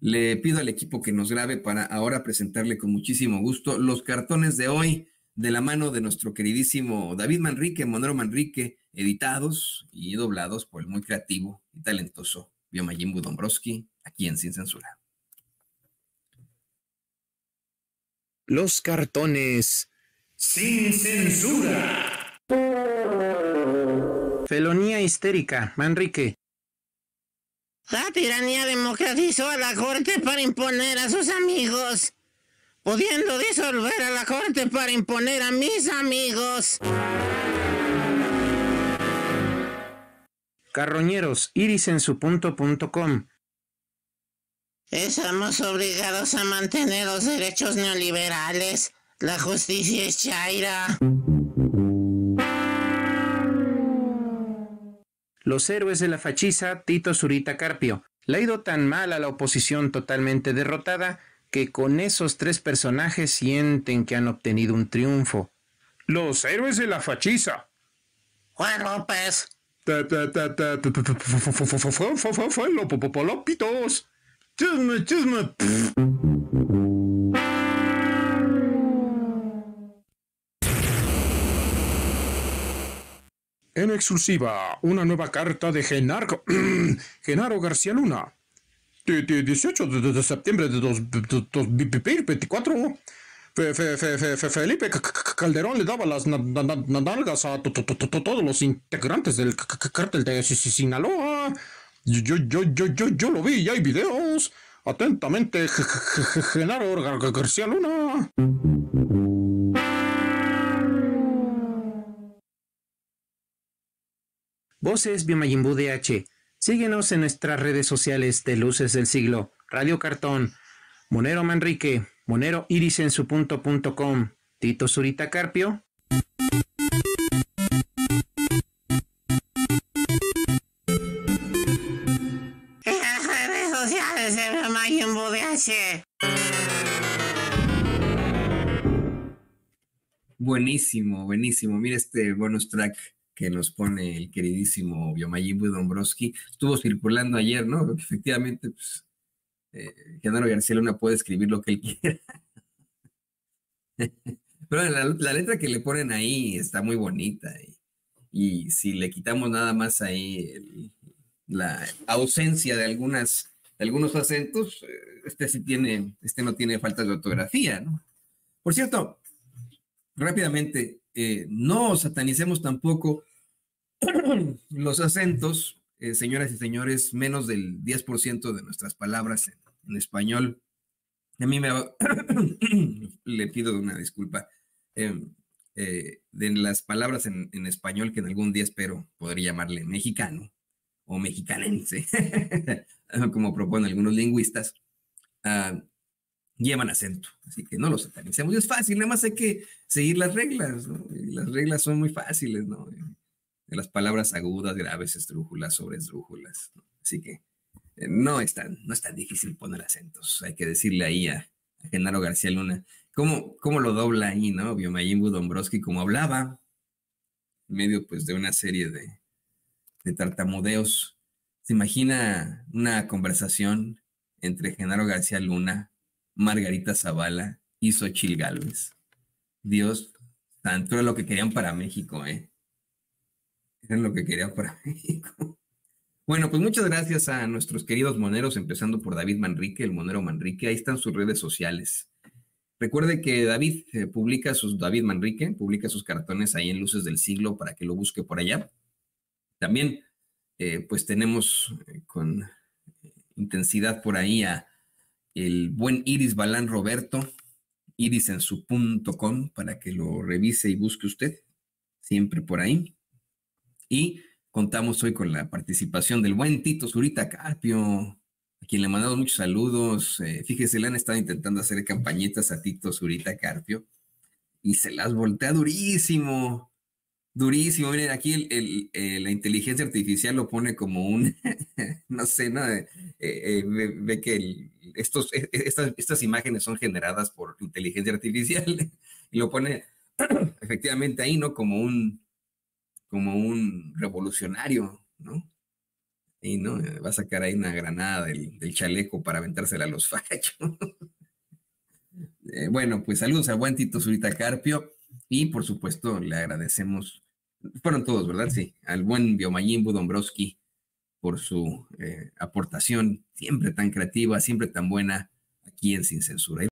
Le pido al equipo que nos grabe para ahora presentarle con muchísimo gusto los cartones de hoy de la mano de nuestro queridísimo David Manrique, Monero Manrique, editados y doblados por el muy creativo y talentoso Biomajin Boo Dombrosky, aquí en Sin Censura. Los cartones Sin Censura. Felonía histérica, Manrique. La tiranía democratizó a la corte para imponer a sus amigos, pudiendo disolver a la corte para imponer a mis amigos. Carroñeros, irisensupunto.com. Estamos obligados a mantener los derechos neoliberales. La justicia es chaira. Los héroes de la fachiza, Tito Zurita Carpio. Le ha ido tan mal a la oposición totalmente derrotada que con esos tres personajes sienten que han obtenido un triunfo. Los héroes de la fachiza. Juan López. Lopitos. Chisme, chisme. En exclusiva, una nueva carta de Genaro García Luna. 18 de septiembre de 2024. Felipe Calderón le daba las nalgas a todos los integrantes del cártel de Sinaloa. Yo lo vi y hay videos. Atentamente, Genaro García Luna. Voces Biomajin Boo H. Síguenos en nuestras redes sociales de Luces del Siglo, Radio Cartón, Monero Manrique, Monero irisensupunto.com, Tito Zurita Carpio. En las redes sociales de Biomajin Boo H. Buenísimo, buenísimo. Mira este bonus track que nos pone el queridísimo Biomajin Boo Dombrosky. Estuvo circulando ayer, ¿no? Porque efectivamente, pues, Genaro García Luna puede escribir lo que él quiera. Pero la letra que le ponen ahí está muy bonita. Y si le quitamos nada más ahí la ausencia de algunos acentos, este no tiene faltas de ortografía, ¿no? Por cierto, rápidamente, no satanicemos tampoco los acentos, señoras y señores, menos del 10% de nuestras palabras en español. A mí me le pido una disculpa de las palabras en español que en algún día espero poder llamarle mexicano o mexicanense, como proponen algunos lingüistas, llevan acento, así que no los satanicemos. Es fácil, nada más hay que seguir las reglas, ¿no? Y las reglas son muy fáciles, ¿no? De las palabras agudas, graves, esdrújulas, sobresdrújulas, ¿no? Así que no es tan difícil poner acentos. Hay que decirle ahí a Genaro García Luna cómo lo dobla ahí, ¿no? Biomajin Boo Dombrosky, como hablaba, en medio pues de una serie de tartamudeos. ¿Se imagina una conversación entre Genaro García Luna, Margarita Zavala y Xochitl Gálvez? Dios, tanto era lo que querían para México, ¿eh? Era lo que querían para México. Bueno, pues muchas gracias a nuestros queridos moneros, empezando por David Manrique, el Monero Manrique. Ahí están sus redes sociales. Recuerde que David David Manrique publica sus cartones ahí en Luces del Siglo para que lo busque por allá. También, pues tenemos con intensidad por ahí a el buen Iris Balán Roberto, irisensu.com, para que lo revise y busque usted, siempre por ahí. Y contamos hoy con la participación del buen Tito Zurita Carpio, a quien le mandamos muchos saludos. Fíjese, le han estado intentando hacer campañitas a Tito Zurita Carpio y se las voltea durísimo, durísimo. Miren, aquí la inteligencia artificial lo pone como un, no sé, ¿no? Ve que estas imágenes son generadas por inteligencia artificial y lo pone efectivamente ahí, ¿no? Como un revolucionario, ¿no? Y no, va a sacar ahí una granada del chaleco para aventársela a los fachos. Bueno, pues saludos al buen Tito Zurita Carpio. Y por supuesto, le agradecemos, fueron todos, ¿verdad? Sí, al buen Biomajin Boo Dombrosky por su aportación siempre tan creativa, siempre tan buena aquí en Sin Censura.